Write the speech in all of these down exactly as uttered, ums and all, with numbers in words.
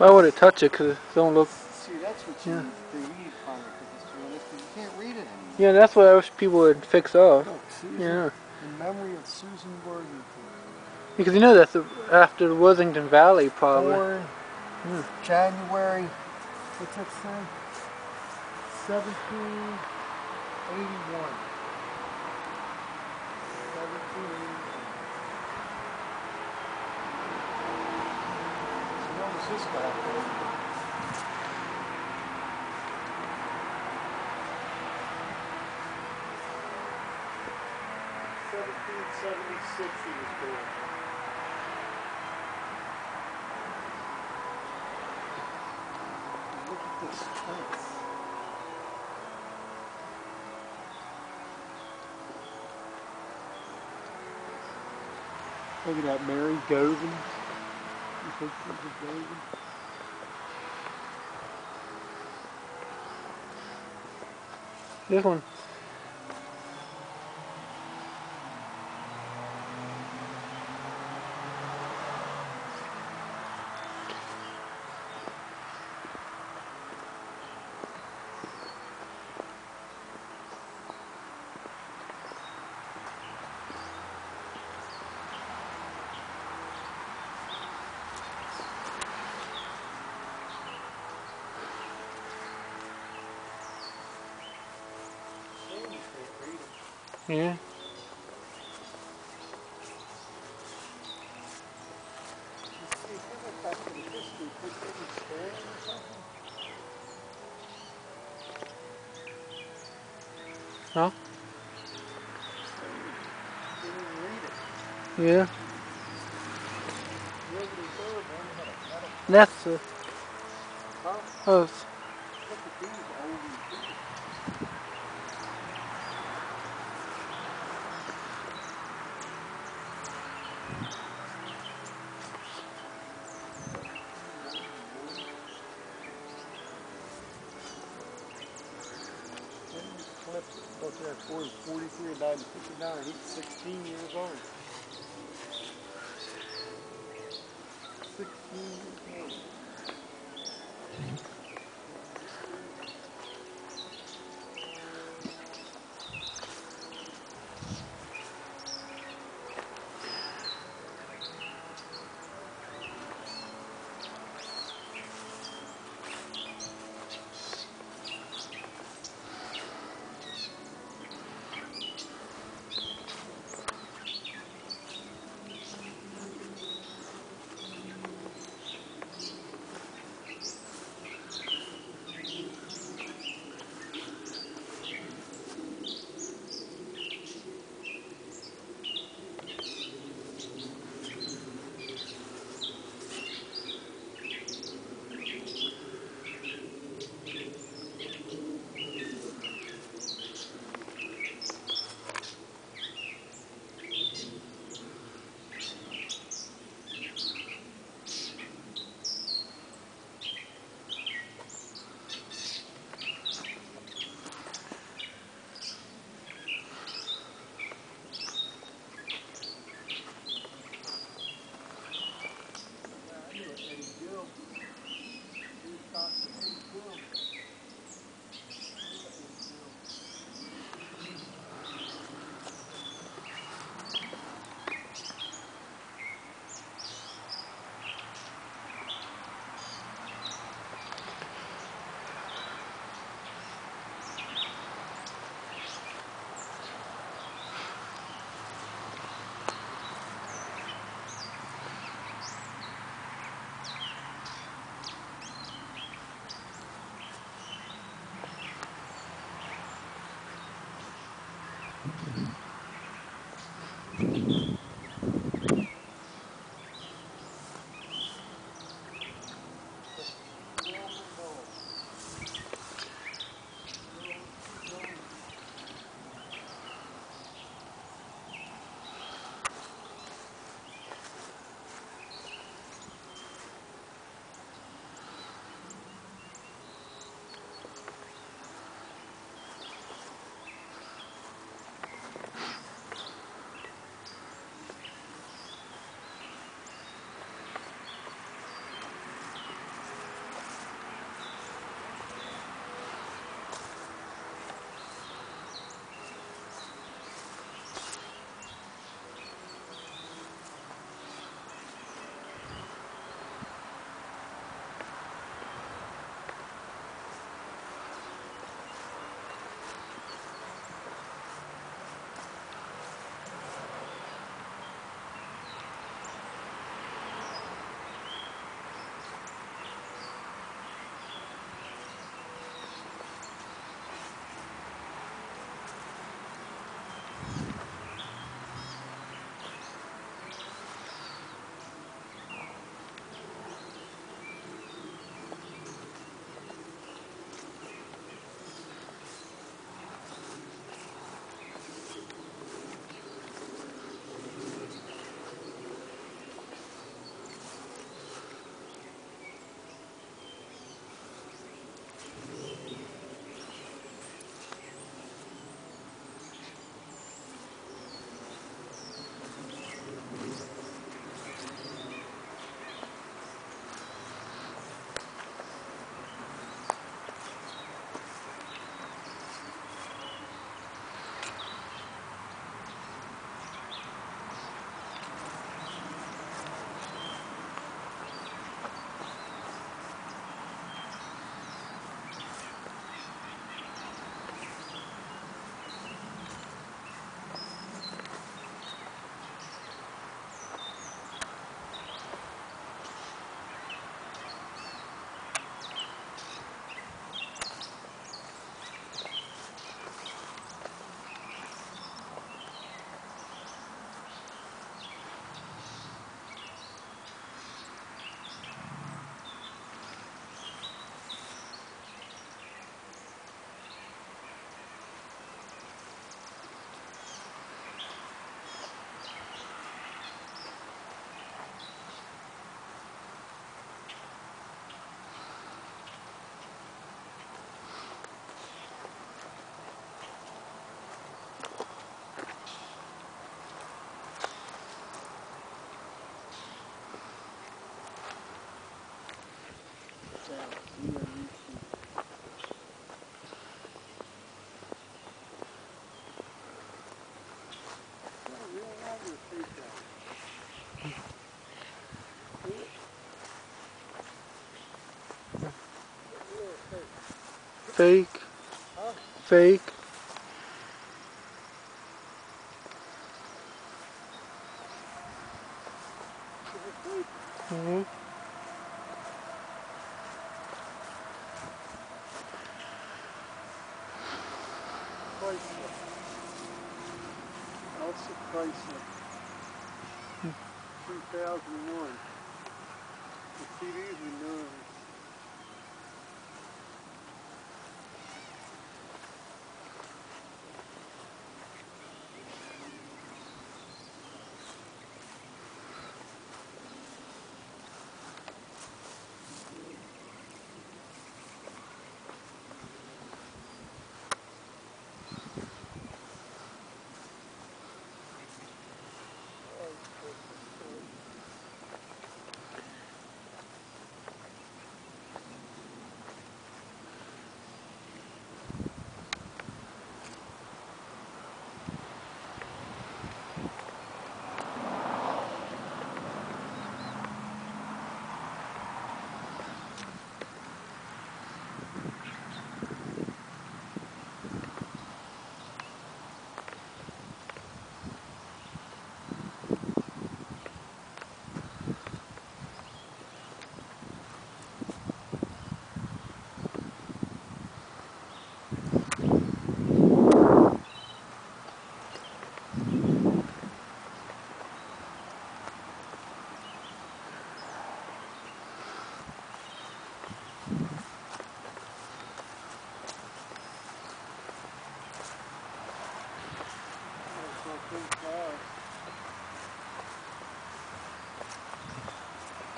Why would it touch it? Because it don't look. See, that's what you yeah. need, the weed part of the history, because you can't read it anymore. Yeah, that's what I wish people would fix up. Look, Susan, yeah. In memory of Susan Worthington. Because you know that's the, after the Worthington Valley, probably. Or, yeah. January. What's that say? seventeen eighty-one. So this guy seventeen seventy-six he was born. Look at this place. Look at that, Mary Govan. This one. Yeah. Huh? Yeah. That's uh, oh. There, forty-three, died at fifty-nine. He's sixteen years old. Sixteen years old. Fake, huh? Fake. Mm-hmm. Priceless. Also priceless. Mm. two thousand one. The C Ds were nervous.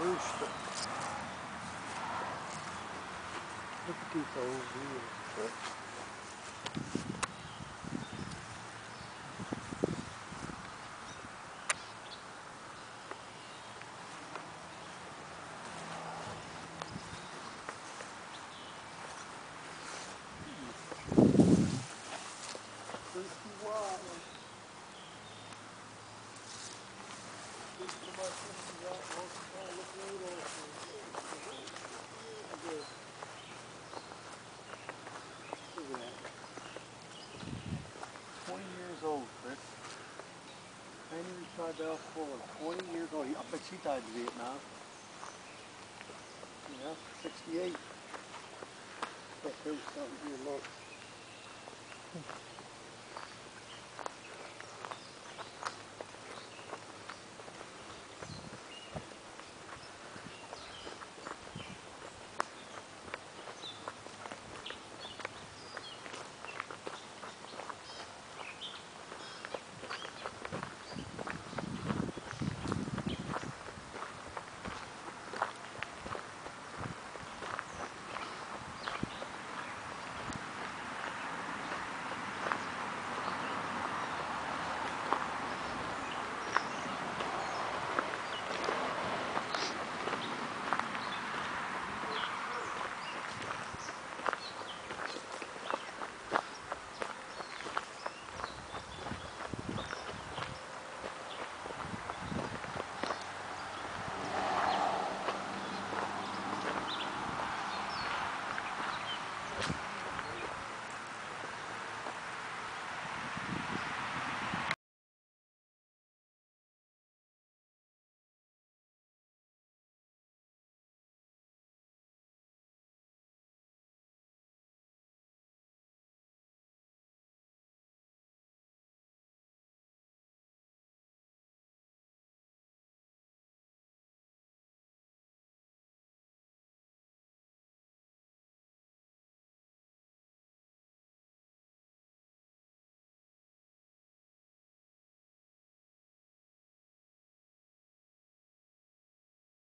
Rooster. Look at these old wheels. Bell for twenty years old. I bet she died in Vietnam. Yeah, sixty-eight. But there was something to look.